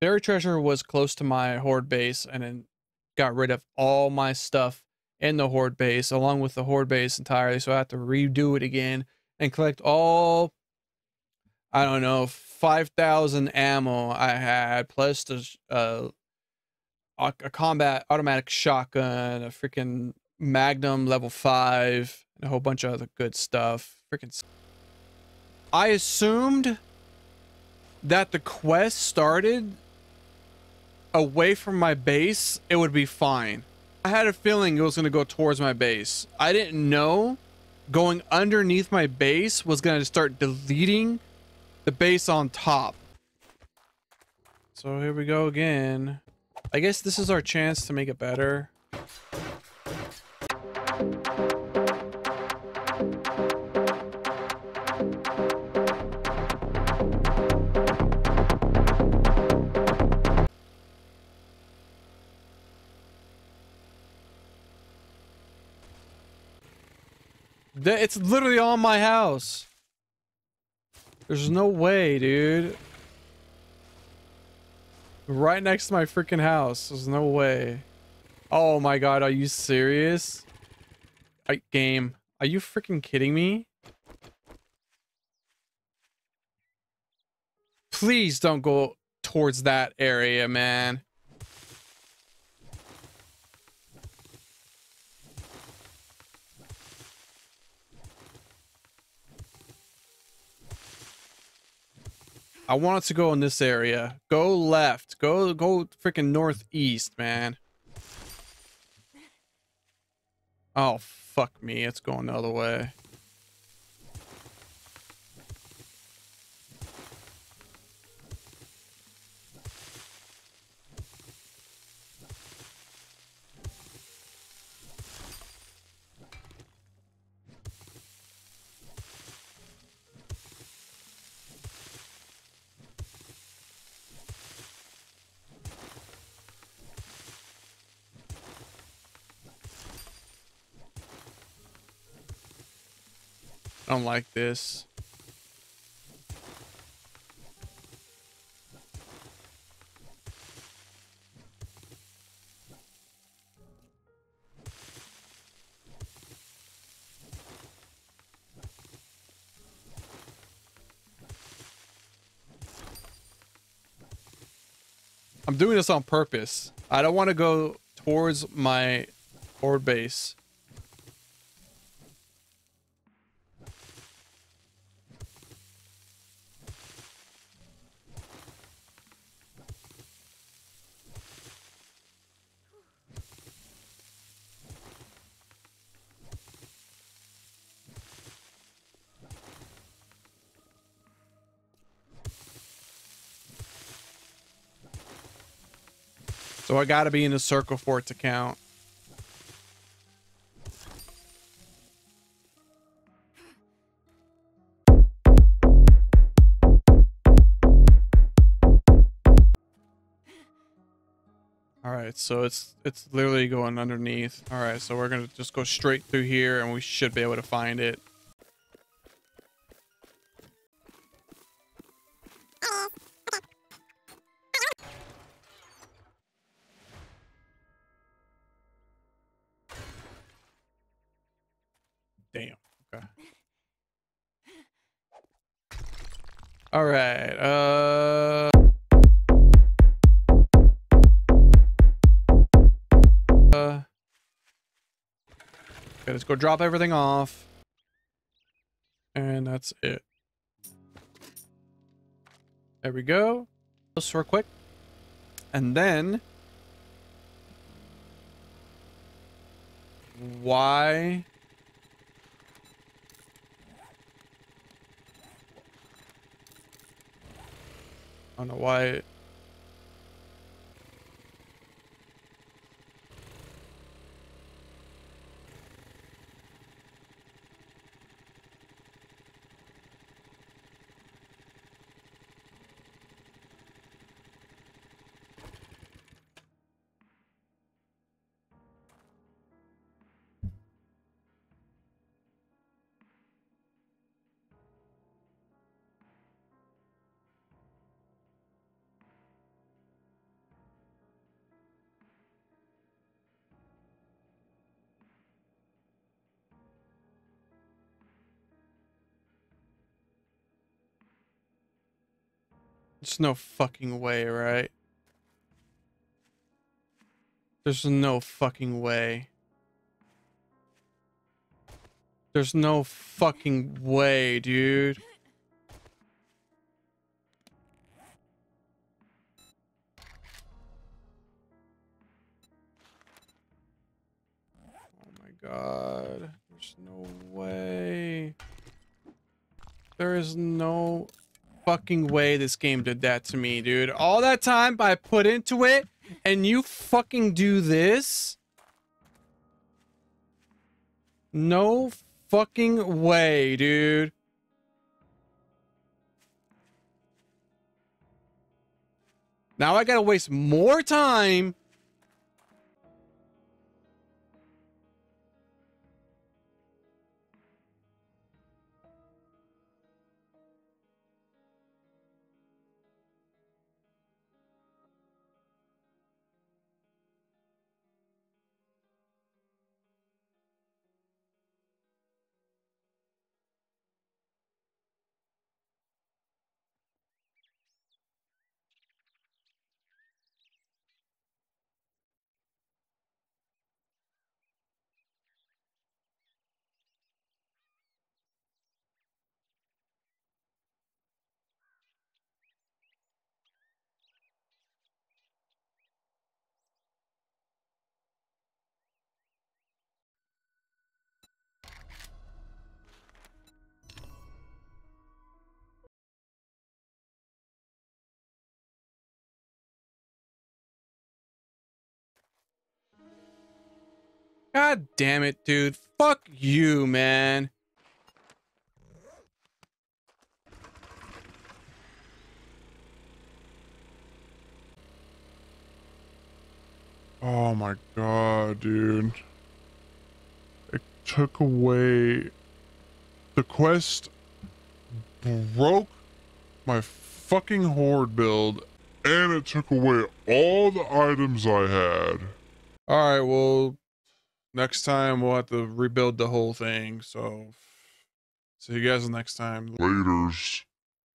Buried treasure was close to my horde base, and then got rid of all my stuff in the horde base along with the horde base entirely. So I have to redo it again and collect all, I don't know, 5,000 ammo I had, plus the a combat automatic shotgun, a freaking Magnum level 5, and a whole bunch of other good stuff. Freaking, I assumed that the quest started away from my base, it would be fine. I had a feeling it was going to go towards my base. I didn't know going underneath my base was going to start deleting the base on top. So here we go again. I guess this is our chance to make it better. It's literally on my house. There's no way, dude. Right next to my freaking house. There's no way. Oh my god, are you serious? Game, are you freaking kidding me? Please don't go towards that area, man. I want it to go in this area. Go left. Go freaking northeast, man. Oh, fuck me. It's going the other way. I don't like this. I'm doing this on purpose. I don't want to go towards my horde base. So I gotta be in a circle for it to count. All right, so it's literally going underneath. All right, so we're gonna just go straight through here and we should be able to find it. Damn. Okay. All right. Okay, let's go drop everything off. And that's it. There we go. Just real quick. And then, why? I don't know why it... There's no fucking way, right? There's no fucking way. There's no fucking way, dude. Oh my god. There's no way. There is no fucking way this game did that to me, dude. All that time I put into it, and you fucking do this? No fucking way, dude. Now I gotta waste more time. God damn it, dude. Fuck you, man. Oh my god, dude. It took away... The quest broke my fucking horde build, and it took away all the items I had. Alright, well... Next time we'll have to rebuild the whole thing, so see you guys next time. Laters.